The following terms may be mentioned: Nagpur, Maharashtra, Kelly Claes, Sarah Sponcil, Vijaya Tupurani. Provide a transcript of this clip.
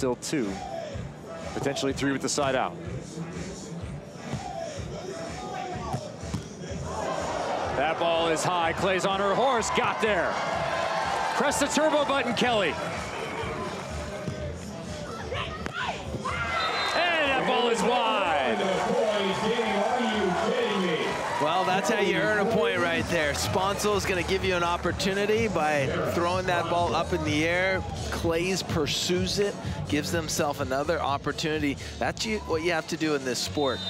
still two. Potentially three with the side out. That ball is high. Claes on her horse, got there. Press the turbo button, Kelly. Well, that's how you earn a point right there. Sponcil is going to give you an opportunity by throwing that ball up in the air. Claes pursues it, gives themselves another opportunity. That's what you have to do in this sport.